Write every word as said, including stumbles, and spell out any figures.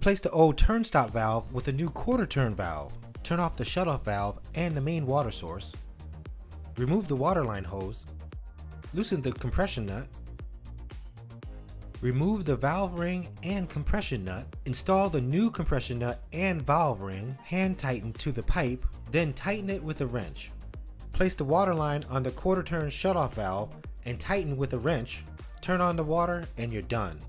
Replace the old turn stop valve with a new quarter turn valve. Turn off the shutoff valve and the main water source. Remove the water line hose. Loosen the compression nut. Remove the valve ring and compression nut. Install the new compression nut and valve ring, hand tighten to the pipe, then tighten it with a wrench. Place the water line on the quarter turn shutoff valve and tighten with a wrench. Turn on the water and you're done.